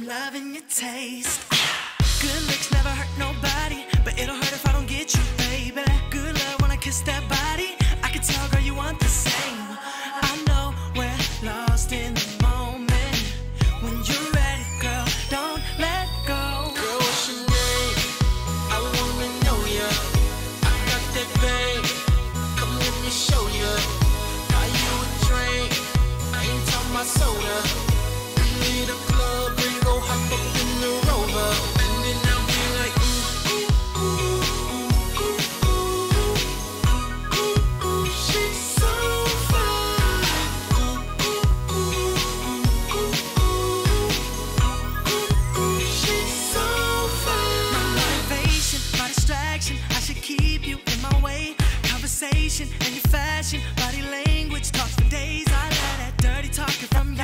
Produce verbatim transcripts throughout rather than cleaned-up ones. I'm loving your taste. Good looks never hurt nobody, but it'll hurt if I don't get you, baby. Good love when I kiss that body, I can tell, girl, you want the same. I know we're lost in the moment. When you're ready, girl, don't let go. Girl, what's your name? I wanna know ya. I got that vein, come let me show ya. Buy you a drink, I ain't talking about soda. The club, we go hop up in the Rover, and then I'll be like, ooh, ooh, ooh, ooh, ooh, ooh, ooh, she's so fine. Ooh, ooh, ooh, ooh, ooh, ooh, ooh, she's so fine. My motivation, my distraction, I should keep you in my way. Conversation and your fashion, body language talks for days. I love that dirty talking from you.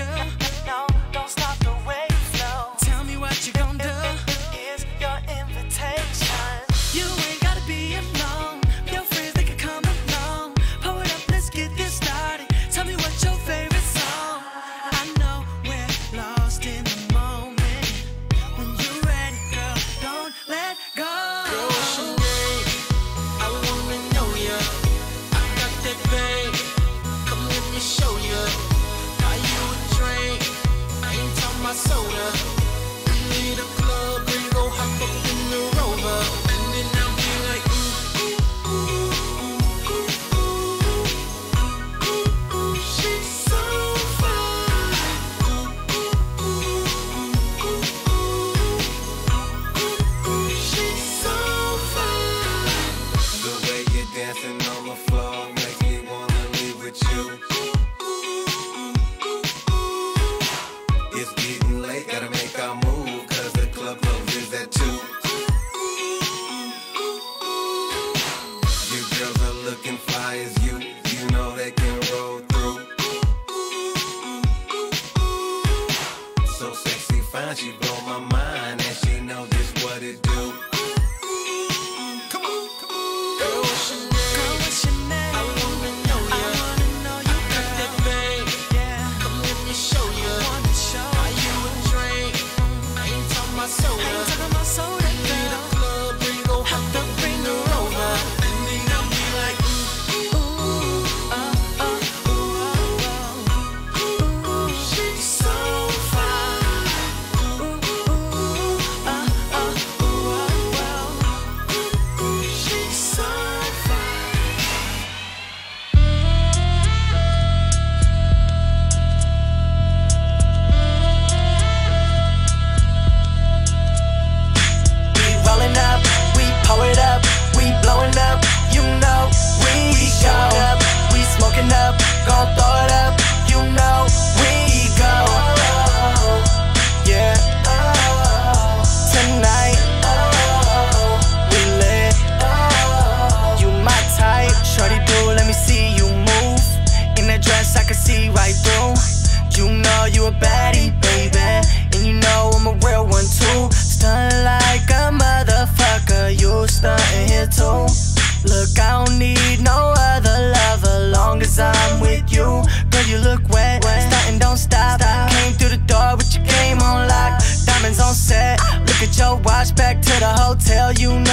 You